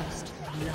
First blood.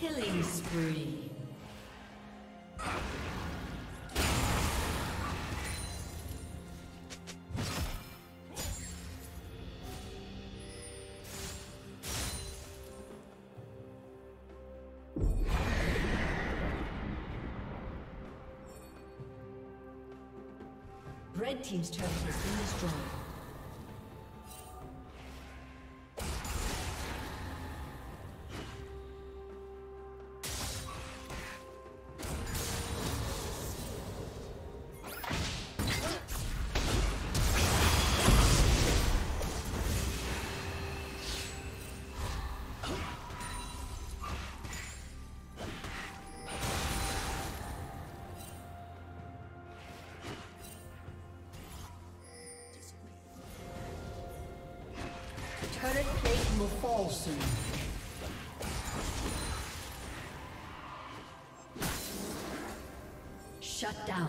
Killing spree. Red team's turret has been destroyed. Turret plate will fall soon. down.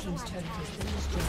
Team's turret has been destroyed.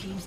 team's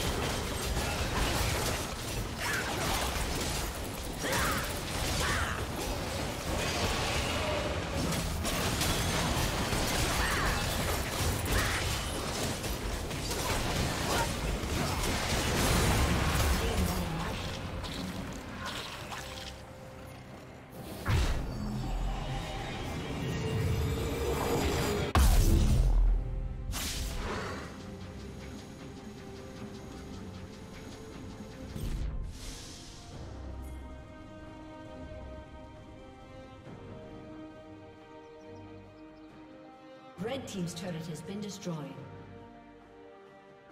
Red team's turret has been destroyed.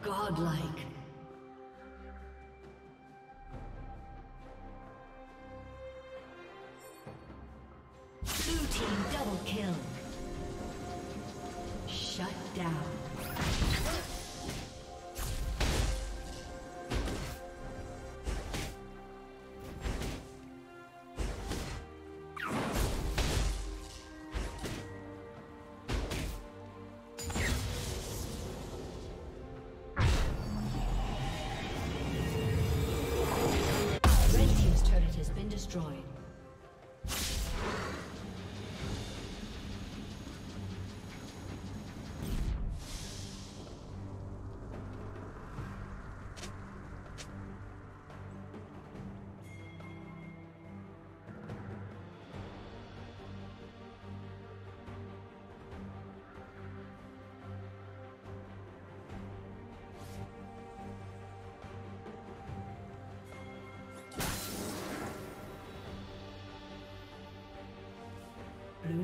Godlike. Blue team double kill. Shut down. Destroyed. Blue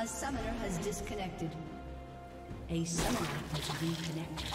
A summoner has disconnected. A summoner has reconnected.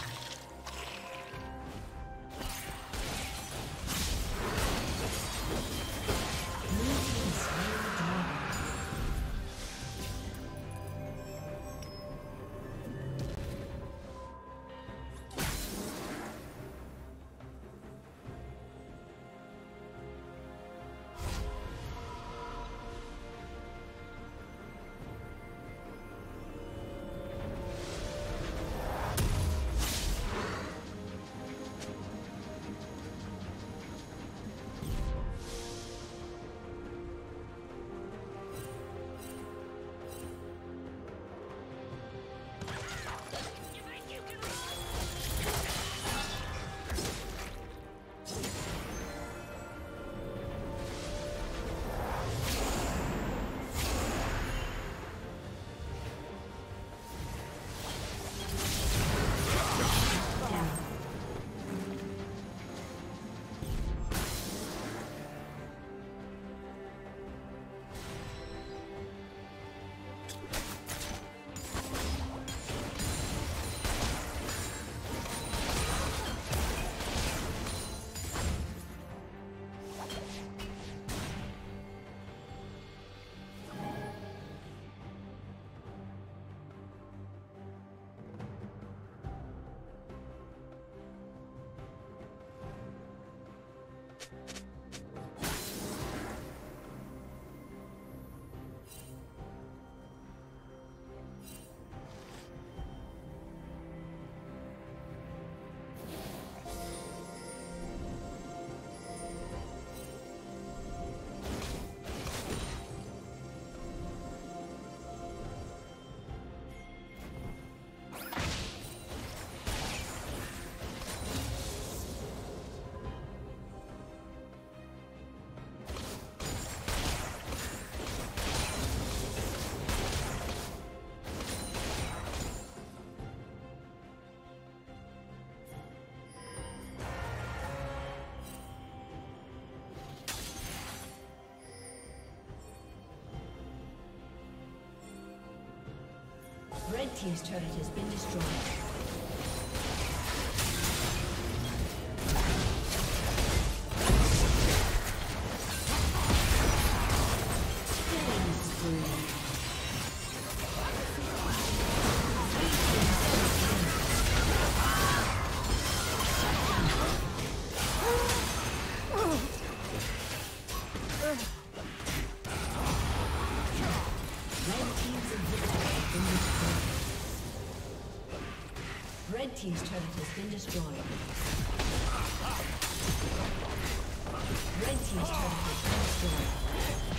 Red team's turret has been destroyed. Team's turret has been destroyed. Red team's turret has been destroyed.